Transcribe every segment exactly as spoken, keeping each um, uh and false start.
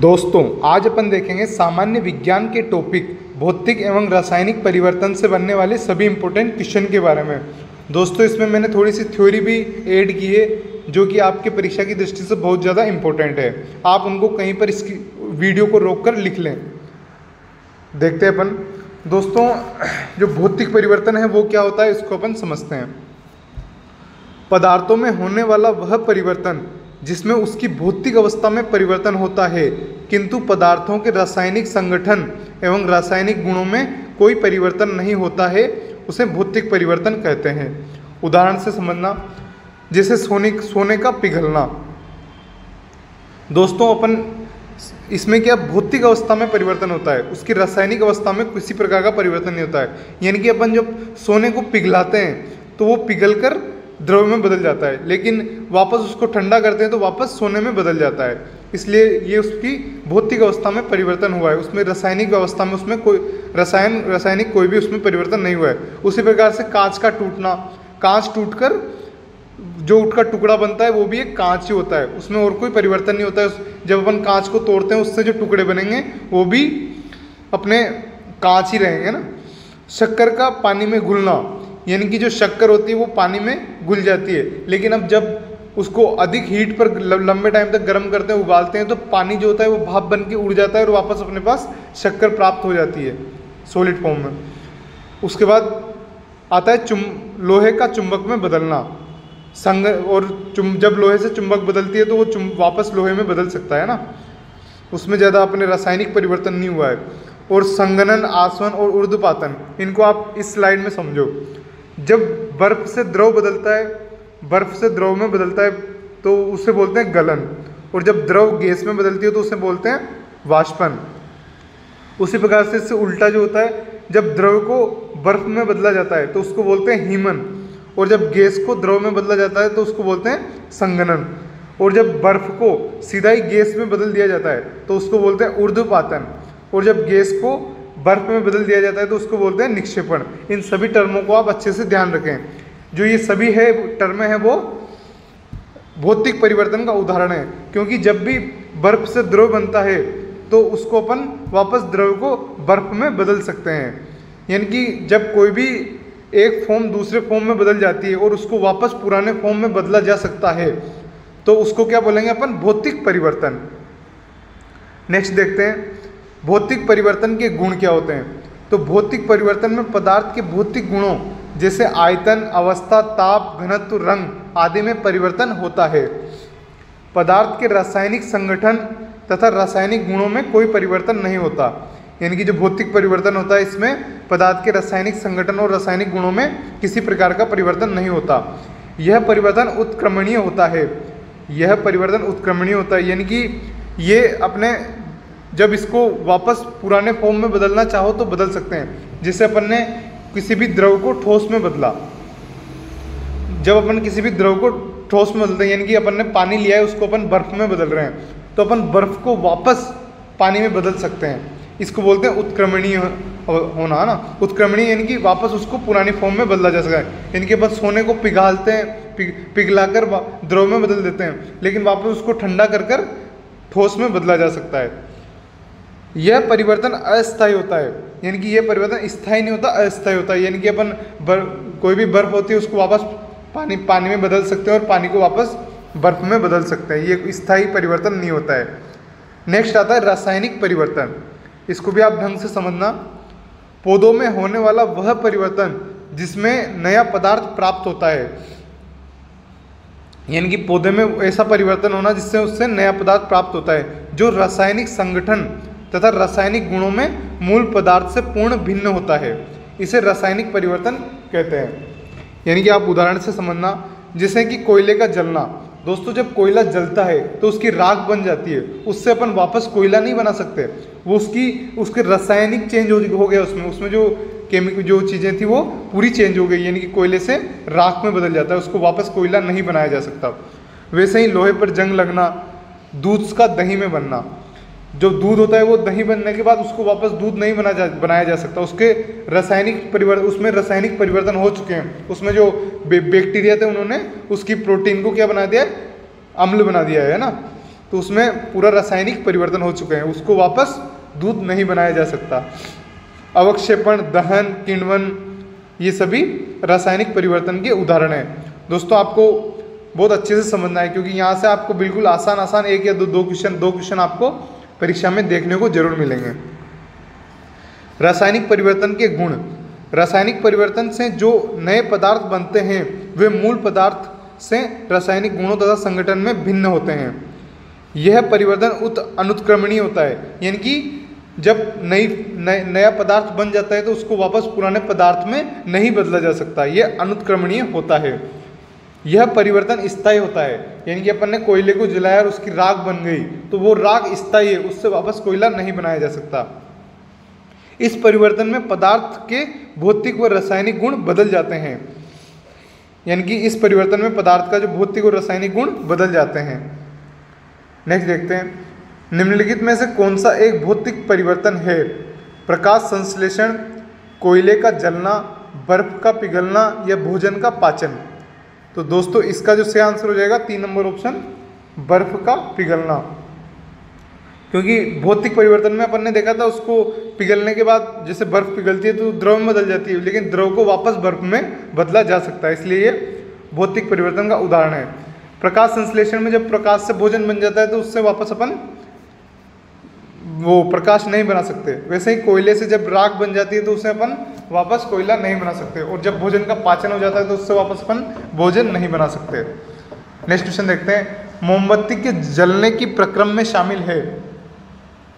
दोस्तों आज अपन देखेंगे सामान्य विज्ञान के टॉपिक भौतिक एवं रासायनिक परिवर्तन से बनने वाले सभी इम्पोर्टेंट क्वेश्चन के बारे में। दोस्तों इसमें मैंने थोड़ी सी थ्योरी भी ऐड की है जो कि आपके परीक्षा की दृष्टि से बहुत ज़्यादा इम्पोर्टेंट है। आप उनको कहीं पर इसकी वीडियो को रोक कर लिख लें। देखते हैं अपन दोस्तों जो भौतिक परिवर्तन है वो क्या होता है, इसको अपन समझते हैं। पदार्थों में होने वाला वह परिवर्तन जिसमें उसकी भौतिक अवस्था में परिवर्तन होता है किंतु पदार्थों के रासायनिक संगठन एवं रासायनिक गुणों में कोई परिवर्तन नहीं होता है, उसे भौतिक परिवर्तन कहते हैं। उदाहरण से समझना, जैसे सोने सोने का पिघलना। दोस्तों अपन इसमें क्या भौतिक अवस्था में परिवर्तन होता है, उसकी रासायनिक अवस्था में किसी प्रकार का परिवर्तन नहीं होता है। यानी कि अपन जब सोने को पिघलाते हैं तो वो पिघल कर द्रव में बदल जाता है, लेकिन वापस उसको ठंडा करते हैं तो वापस सोने में बदल जाता है। इसलिए ये उसकी भौतिक अवस्था में परिवर्तन हुआ है, उसमें रासायनिक अवस्था में उसमें कोई रसायन रासायनिक कोई भी उसमें परिवर्तन नहीं हुआ है। उसी प्रकार से कांच का टूटना, कांच टूटकर जो उसका टुकड़ा बनता है वो भी एक कांच ही होता है, उसमें और कोई परिवर्तन नहीं होता है। जब अपन कांच को तोड़ते हैं उससे जो टुकड़े बनेंगे वो भी अपने कांच ही रहेंगे ना। शक्कर का पानी में घुलना, यानी कि जो शक्कर होती है वो पानी में घुल जाती है, लेकिन अब जब उसको अधिक हीट पर लंबे टाइम तक गर्म करते हैं, उबालते हैं, तो पानी जो होता है वो भाप बन के उड़ जाता है और वापस अपने पास शक्कर प्राप्त हो जाती है सॉलिड फॉर्म में। उसके बाद आता है चुम लोहे का चुंबक में बदलना। संग और चुम जब लोहे से चुंबक बदलती है तो वो चुम वापस लोहे में बदल सकता है ना, उसमें ज़्यादा अपने रासायनिक परिवर्तन नहीं हुआ है। और संघनन, आसवन और ऊर्ध्वपातन, इनको आप इस स्लाइड में समझो। जब बर्फ़ से द्रव बदलता है, बर्फ़ से द्रव में बदलता है तो उसे बोलते हैं गलन, और जब द्रव गैस में बदलती है तो उसे बोलते हैं वाष्पन। उसी प्रकार से इससे उल्टा जो होता है, जब द्रव को बर्फ़ में बदला जाता है तो उसको बोलते हैं हिमन, और जब गैस को द्रव में बदला जाता है तो उसको बोलते हैं संघनन, और जब बर्फ़ को सीधा ही गैस में बदल दिया जाता है तो उसको बोलते हैं ऊर्ध्वपातन, और जब गैस को बर्फ़ में बदल दिया जाता है तो उसको बोलते हैं निक्षेपण। इन सभी टर्मों को आप अच्छे से ध्यान रखें। जो ये सभी है टर्में हैं वो भौतिक परिवर्तन का उदाहरण है, क्योंकि जब भी बर्फ़ से द्रव बनता है तो उसको अपन वापस द्रव को बर्फ़ में बदल सकते हैं। यानी कि जब कोई भी एक फॉर्म दूसरे फॉर्म में बदल जाती है और उसको वापस पुराने फॉर्म में बदला जा सकता है तो उसको क्या बोलेंगे अपन, भौतिक परिवर्तन। नेक्स्ट देखते हैं भौतिक परिवर्तन के गुण क्या होते हैं। तो भौतिक परिवर्तन में पदार्थ के भौतिक गुणों जैसे आयतन, अवस्था, ताप, घनत्व, रंग आदि में परिवर्तन होता है। पदार्थ के रासायनिक संगठन तथा रासायनिक गुणों में कोई परिवर्तन नहीं होता। यानी कि जो भौतिक परिवर्तन होता है इसमें पदार्थ के रासायनिक संगठन और रासायनिक गुणों में किसी प्रकार का परिवर्तन नहीं होता। यह परिवर्तन उत्क्रमणीय होता है, यह परिवर्तन उत्क्रमणीय होता है यानी कि ये अपने जब इसको वापस पुराने फॉर्म में बदलना चाहो तो बदल सकते हैं। जैसे अपन ने किसी भी द्रव को ठोस में बदला, जब अपन किसी भी द्रव को ठोस में बदलते हैं, यानी कि अपन ने पानी लिया है उसको अपन बर्फ़ में बदल रहे हैं तो अपन बर्फ़ को वापस पानी में बदल सकते हैं। इसको बोलते हैं उत्क्रमणीय होना, है ना। उत्क्रमणीय यानी कि वापस उसको पुरानी फॉर्म में बदला जा सकता है। यानी कि बस सोने को पिघालते हैं, पिघलाकर द्रव में बदल देते हैं, लेकिन वापस उसको ठंडा कर कर ठोस में बदला जा सकता है। यह परिवर्तन अस्थायी होता है, यानी कि यह परिवर्तन स्थायी नहीं होता, अस्थायी होता है। यानी कि अपन बर कोई भी बर्फ़ होती है उसको वापस पानी पानी में बदल सकते हैं और पानी को वापस बर्फ़ में बदल सकते हैं। ये स्थायी परिवर्तन नहीं होता है। नेक्स्ट आता है रासायनिक परिवर्तन, इसको भी आप ढंग से समझना। पौधों में होने वाला वह परिवर्तन जिसमें नया पदार्थ प्राप्त होता है, यानी कि पौधे में ऐसा परिवर्तन होना जिससे उससे नया पदार्थ प्राप्त होता है जो रासायनिक संगठन तथा रासायनिक गुणों में मूल पदार्थ से पूर्ण भिन्न होता है, इसे रासायनिक परिवर्तन कहते हैं। यानी कि आप उदाहरण से समझना, जैसे कि कोयले का जलना। दोस्तों जब कोयला जलता है तो उसकी राख बन जाती है, उससे अपन वापस कोयला नहीं बना सकते, वो उसकी उसके रासायनिक चेंज हो गया, उसमें उसमें जो केमिकल जो चीज़ें थी वो पूरी चेंज हो गई। यानी कि कोयले से राख में बदल जाता है, उसको वापस कोयला नहीं बनाया जा सकता। वैसे ही लोहे पर जंग लगना, दूध का दही में बनना। जो दूध होता है वो दही बनने के बाद उसको वापस दूध नहीं बना जा बनाया जा सकता, उसके रासायनिक परिवर्तन उसमें रासायनिक परिवर्तन हो चुके हैं। उसमें जो बे, बैक्टीरिया थे उन्होंने उसकी प्रोटीन को क्या बना दिया, अम्ल बना दिया है ना। तो उसमें पूरा रासायनिक परिवर्तन हो चुके हैं, उसको वापस दूध नहीं बनाया जा सकता। अवक्षेपण, दहन, किण्वन, ये सभी रासायनिक परिवर्तन के उदाहरण हैं। दोस्तों आपको बहुत अच्छे से समझना है, क्योंकि यहाँ से आपको बिल्कुल आसान आसान एक या दो दो क्वेश्चन दो क्वेश्चन आपको परीक्षा में देखने को जरूर मिलेंगे। रासायनिक परिवर्तन के गुण। रासायनिक परिवर्तन से जो नए पदार्थ बनते हैं वे मूल पदार्थ से रासायनिक गुणों तथा संगठन में भिन्न होते हैं। यह परिवर्तन उत अनुत्क्रमणीय होता है, यानी कि जब नई नय, नया पदार्थ बन जाता है तो उसको वापस पुराने पदार्थ में नहीं बदला जा सकता। यह अनुत्क्रमणीय होता है। यह परिवर्तन स्थायी होता है, यानी कि अपन ने कोयले को जलाया और उसकी राख बन गई तो वो राख स्थायी है, उससे वापस कोयला नहीं बनाया जा सकता। इस परिवर्तन में पदार्थ के भौतिक व रासायनिक गुण बदल जाते हैं, यानी कि इस परिवर्तन में पदार्थ का जो भौतिक और रासायनिक गुण बदल जाते हैं। नेक्स्ट देखते हैं, निम्नलिखित में से कौन सा एक भौतिक परिवर्तन है? प्रकाश संश्लेषण, कोयले का जलना, बर्फ का पिघलना या भोजन का पाचन। तो दोस्तों इसका जो सही आंसर हो जाएगा तीन नंबर ऑप्शन, बर्फ का पिघलना, क्योंकि भौतिक परिवर्तन में अपन ने देखा था उसको पिघलने के बाद जैसे बर्फ़ पिघलती है तो द्रव में बदल जाती है, लेकिन द्रव को वापस बर्फ में बदला जा सकता है, इसलिए ये भौतिक परिवर्तन का उदाहरण है। प्रकाश संश्लेषण में जब प्रकाश से भोजन बन जाता है तो उससे वापस अपन वो प्रकाश नहीं बना सकते। वैसे ही कोयले से जब राख बन जाती है तो उससे अपन वापस कोयला नहीं बना सकते, और जब भोजन का पाचन हो जाता है तो उससे वापस अपन भोजन नहीं बना सकते। नेक्स्ट क्वेश्चन देखते हैं, मोमबत्ती के जलने की प्रक्रम में शामिल है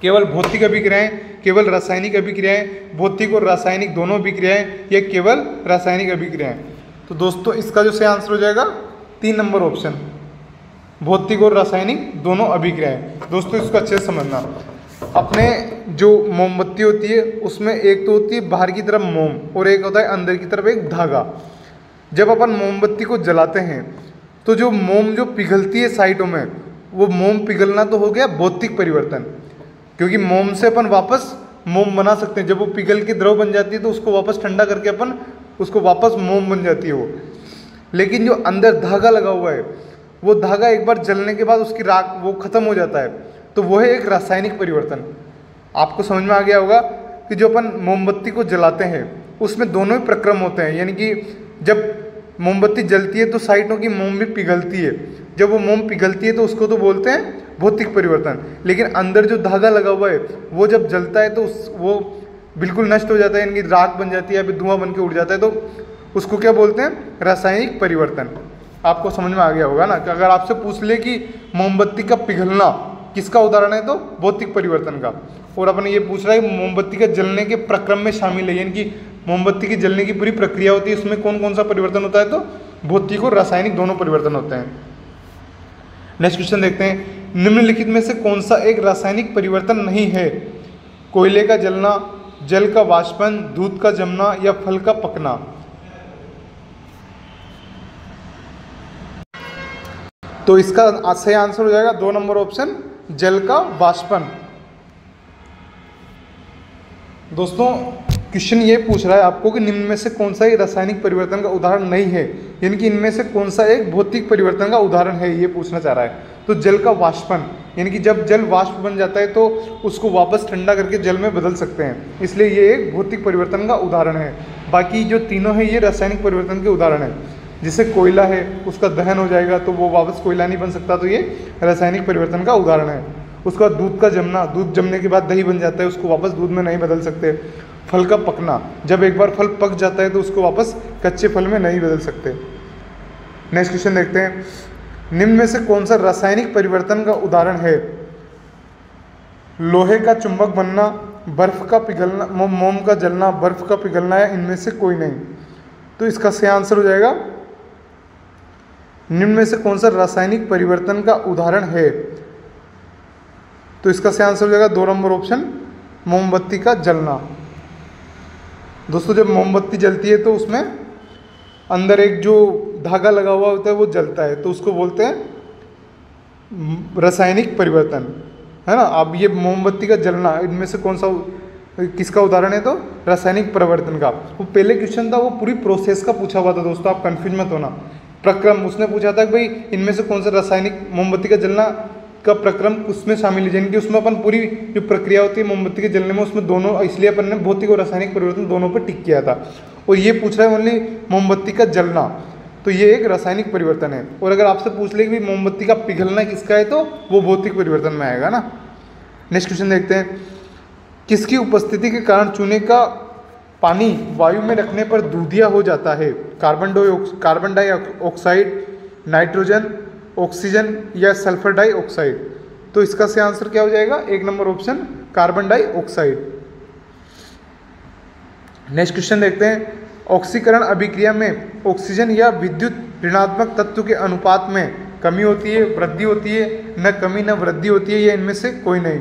केवल भौतिक अभिक्रियाएं, केवल रासायनिक अभिक्रियाएं, भौतिक और रासायनिक दोनों अभिक्रियाएं या केवल रासायनिक अभिक्रियाएं। तो दोस्तों इसका जो सही आंसर हो जाएगा तीन नंबर ऑप्शन, भौतिक और रासायनिक दोनों अभिक्रियाएं। दोस्तों इसको अच्छे से समझना, अपने जो मोमबत्ती होती है उसमें एक तो होती है बाहर की तरफ मोम और एक होता है अंदर की तरफ एक धागा। जब अपन मोमबत्ती को जलाते हैं तो जो मोम जो पिघलती है साइडों में, वो मोम पिघलना तो हो गया भौतिक परिवर्तन, क्योंकि मोम से अपन वापस मोम बना सकते हैं। जब वो पिघल के द्रव बन जाती है तो उसको वापस ठंडा करके अपन उसको वापस मोम बन जाती है वो। लेकिन जो अंदर धागा लगा हुआ है, वो धागा एक बार जलने के बाद उसकी राख वो ख़त्म हो जाता है, तो वह है एक रासायनिक परिवर्तन। आपको समझ में आ गया होगा कि जो अपन मोमबत्ती को जलाते हैं उसमें दोनों ही प्रक्रम होते हैं, यानी कि जब मोमबत्ती जलती है तो साइडों की मोम भी पिघलती है। जब वो मोम पिघलती है तो उसको तो बोलते हैं भौतिक परिवर्तन, लेकिन अंदर जो धागा लगा हुआ है वो जब जलता है तो उस वो बिल्कुल नष्ट हो जाता है, इनकी राख बन जाती है या फिर धुआं बन के उड़ जाता है, तो उसको क्या बोलते हैं रासायनिक परिवर्तन। आपको समझ में आ गया होगा ना, कि अगर आपसे पूछ ले कि मोमबत्ती का पिघलना किसका उदाहरण है तो भौतिक परिवर्तन का, और अपने ये पूछ रहा है मोमबत्ती के जलने के प्रक्रम में शामिल है, यानी कि मोमबत्ती के जलने की पूरी प्रक्रिया होती है उसमें कौन कौन सा परिवर्तन होता है, तो भौतिक और रासायनिक दोनों परिवर्तन होते हैं। नेक्स्ट क्वेश्चन देखते हैं, निम्नलिखित में से कौन सा एक रासायनिक परिवर्तन नहीं है? कोयले का जलना, जल का वाष्पन, दूध का जमना या फल का पकना। तो इसका सही आंसर हो जाएगा दो नंबर ऑप्शन, जल का वाष्पन। दोस्तों क्वेश्चन ये पूछ रहा है आपको कि निम्न में से कौन सा एक रासायनिक परिवर्तन का उदाहरण नहीं है, यानी कि इनमें से कौन सा एक भौतिक परिवर्तन का उदाहरण है, ये पूछना चाह रहा है। तो जल का वाष्पन, यानी कि जब जल वाष्प बन जाता है तो उसको वापस ठंडा करके जल में बदल सकते हैं, इसलिए ये एक भौतिक परिवर्तन का उदाहरण है। बाकी जो तीनों हैं ये रासायनिक परिवर्तन के उदाहरण हैं। जैसे कोयला है, उसका दहन हो जाएगा तो वो वापस कोयला नहीं बन सकता, तो ये रासायनिक परिवर्तन का उदाहरण है। उसके बाद दूध का जमना, दूध जमने के बाद दही बन जाता है, उसको वापस दूध में नहीं बदल सकते। फल का पकना, जब एक बार फल पक जाता है तो उसको वापस कच्चे फल में नहीं बदल सकते। नेक्स्ट क्वेश्चन देखते हैं, निम्न में से कौन सा रासायनिक परिवर्तन का उदाहरण है? लोहे का चुंबक बनना, बर्फ का पिघलना, मो, मोम का जलना, बर्फ का पिघलना या इनमें से कोई नहीं। तो इसका सही आंसर हो जाएगा निम्न में से कौन सा रासायनिक परिवर्तन का उदाहरण है, तो इसका सही आंसर हो जाएगा दो नंबर ऑप्शन, मोमबत्ती का जलना। दोस्तों जब मोमबत्ती जलती है तो उसमें अंदर एक जो धागा लगा हुआ होता है वो जलता है, तो उसको बोलते हैं रासायनिक परिवर्तन, है ना। अब ये मोमबत्ती का जलना इनमें से कौन सा किसका उदाहरण है, तो रासायनिक परिवर्तन का। वो पहले क्वेश्चन था वो पूरी प्रोसेस का पूछा हुआ था, दोस्तों आप कन्फ्यूज मत होना। प्रक्रम उसने पूछा था कि भाई इनमें से कौन सा रासायनिक, मोमबत्ती का जलना का प्रक्रम उसमें शामिल है, यानी कि उसमें अपन पूरी जो प्रक्रिया होती है मोमबत्ती के जलने में, उसमें दोनों, इसलिए अपन ने भौतिक और रासायनिक परिवर्तन दोनों पर टिक किया था। और ये पूछ रहा है ओनली मोमबत्ती का जलना, तो ये एक रासायनिक परिवर्तन है। और अगर आपसे पूछ ले कि मोमबत्ती का पिघलना किसका है, तो वो भौतिक परिवर्तन में आएगा ना। नेक्स्ट क्वेश्चन देखते हैं, किसकी उपस्थिति के कारण चूने का पानी वायु में रखने पर दूधिया हो जाता है? Carbon dioxide carbon dioxide nitrogen oxygen या सल्फर डाइऑक्साइड? तो इसका से आंसर क्या हो जाएगा, एक number option carbon dioxide. Next question देखते हैं, ऑक्सीकरण अभिक्रिया में ऑक्सीजन या विद्युत ऋणात्मक तत्व के अनुपात में कमी होती है, वृद्धि होती है, न कमी न वृद्धि होती है, या इनमें से कोई नहीं?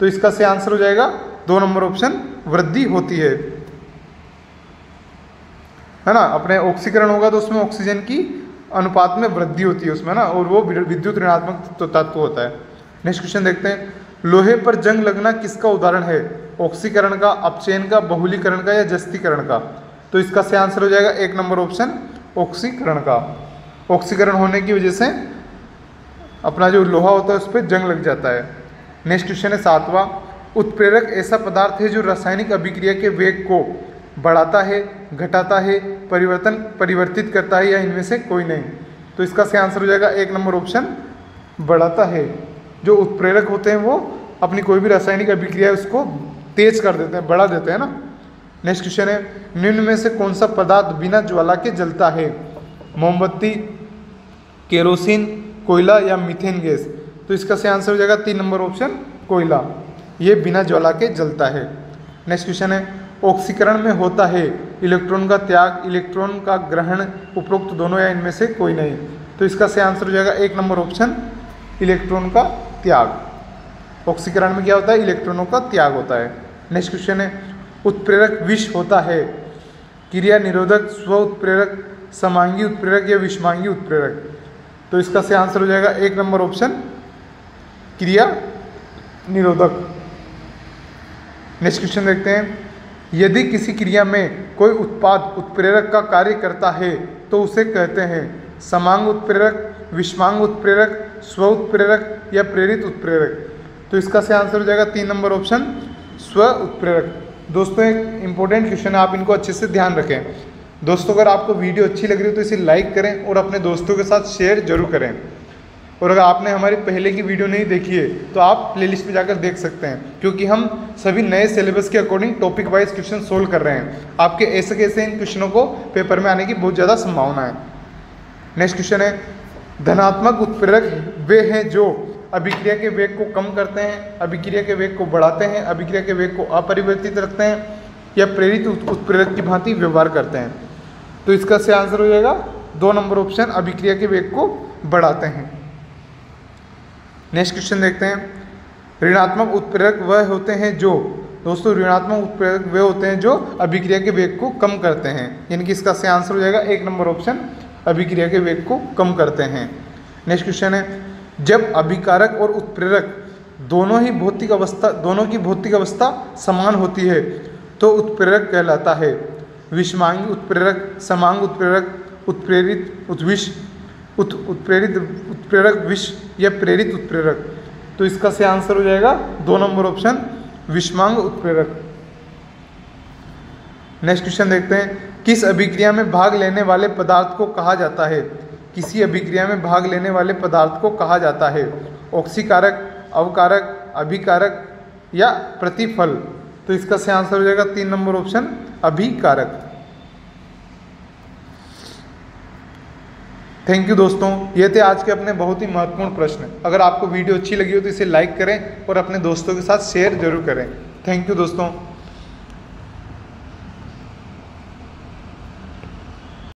तो इसका से आंसर हो जाएगा दो नंबर ऑप्शन वृद्धि होती है, है ना। अपने ऑक्सीकरण होगा तो उसमें ऑक्सीजन की अनुपात में वृद्धि होती है उसमें ना, और वो विद्युत ऋणात्मक तत्व होता है। नेक्स्ट क्वेश्चन देखते हैं, लोहे पर जंग लगना किसका उदाहरण है? ऑक्सीकरण का, अपचयन का, बहुलीकरण का या जस्तीकरण का? तो इसका सही आंसर हो जाएगा एक नंबर ऑप्शन ऑक्सीकरण का। ऑक्सीकरण होने की वजह से अपना जो लोहा होता है उस पर जंग लग जाता है। नेक्स्ट क्वेश्चन है सातवां, उत्प्रेरक ऐसा पदार्थ है जो रासायनिक अभिक्रिया के वेग को बढ़ाता है, घटाता है, परिवर्तन परिवर्तित करता है, या इनमें से कोई नहीं? तो इसका सही आंसर हो जाएगा एक नंबर ऑप्शन बढ़ाता है। जो उत्प्रेरक होते हैं वो अपनी कोई भी रासायनिक अभिक्रिया उसको तेज कर देते हैं, बढ़ा देते हैं ना। नेक्स्ट क्वेश्चन है, निम्न में से कौन सा पदार्थ बिना ज्वाला के जलता है? मोमबत्ती, केरोसिन, कोयला या मीथेन गैस? तो इसका सही आंसर हो जाएगा तीन नंबर ऑप्शन कोयला, ये बिना ज्वाला के जलता है। नेक्स्ट क्वेश्चन है, ऑक्सीकरण में होता है इलेक्ट्रॉन का त्याग, इलेक्ट्रॉन का ग्रहण, उपरोक्त दोनों या इनमें से कोई नहीं? तो इसका सही आंसर हो जाएगा एक नंबर ऑप्शन इलेक्ट्रॉन का त्याग। ऑक्सीकरण में क्या होता है, इलेक्ट्रॉनों का त्याग होता है। नेक्स्ट क्वेश्चन है, उत्प्रेरक विष होता है, क्रिया निरोधक, स्व उत्प्रेरक, समांगी उत्प्रेरक या विषमांगी उत्प्रेरक? तो इसका सही आंसर हो जाएगा एक नंबर ऑप्शन क्रिया निरोधक। नेक्स्ट क्वेश्चन देखते हैं, यदि किसी क्रिया में कोई उत्पाद उत्प्रेरक का कार्य करता है तो उसे कहते हैं समांग उत्प्रेरक, विषमांग उत्प्रेरक, स्व उत्प्रेरक या प्रेरित उत्प्रेरक? तो इसका सही आंसर हो जाएगा तीन नंबर ऑप्शन स्व उत्प्रेरक। दोस्तों एक इम्पोर्टेंट क्वेश्चन है, आप इनको अच्छे से ध्यान रखें। दोस्तों अगर आपको वीडियो अच्छी लग रही हो तो इसे लाइक करें और अपने दोस्तों के साथ शेयर जरूर करें। और अगर आपने हमारी पहले की वीडियो नहीं देखी है तो आप प्लेलिस्ट में जाकर देख सकते हैं, क्योंकि हम सभी नए सिलेबस के according topic wise question solve कर रहे हैं। आपके ऐसे कैसे इन क्वेश्चनों को पेपर में आने की बहुत ज़्यादा संभावना है। नेक्स्ट क्वेश्चन है, धनात्मक उत्प्रेरक वे हैं जो अभिक्रिया के वेग को कम करते हैं, अभिक्रिया के वेग को बढ़ाते हैं, अभिक्रिया के वेग को अपरिवर्तित रखते हैं, या प्रेरित उत्प्रेरक की भांति व्यवहार करते हैं? तो इसका सही आंसर हो जाएगा दो नंबर ऑप्शन अभिक्रिया के वेग को बढ़ाते हैं। नेक्स्ट क्वेश्चन देखते हैं, ऋणात्मक उत्प्रेरक वह होते हैं जो, दोस्तों ऋणात्मक उत्प्रेरक वे होते हैं जो अभिक्रिया के वेग को कम करते हैं, यानी कि इसका सही आंसर हो जाएगा एक नंबर ऑप्शन अभिक्रिया के वेग को कम करते हैं। नेक्स्ट क्वेश्चन है, जब अभिकारक और उत्प्रेरक दोनों ही भौतिक अवस्था दोनों की भौतिक अवस्था समान होती है तो उत्प्रेरक कहलाता है? विषमांगी उत्प्रेरक, समांग उत्प्रेरक, उत्प्रेरित उद्विष उत उत्प्रेरित उत्प्रेरक विष या प्रेरित उत्प्रेरक? तो इसका सही आंसर हो जाएगा दो नंबर ऑप्शन विषमांग उत्प्रेरक। नेक्स्ट क्वेश्चन देखते हैं, किस अभिक्रिया में भाग लेने वाले पदार्थ को कहा जाता है? किसी अभिक्रिया में भाग लेने वाले पदार्थ को कहा जाता है? ऑक्सीकारक, अवकारक, अभिकारक या प्रतिफल? तो इसका सही आंसर हो जाएगा तीन नंबर ऑप्शन अभिकारक। थैंक यू दोस्तों, ये थे आज के अपने बहुत ही महत्वपूर्ण प्रश्न। अगर आपको वीडियो अच्छी लगी हो तो इसे लाइक करें और अपने दोस्तों के साथ शेयर जरूर करें। थैंक यू दोस्तों।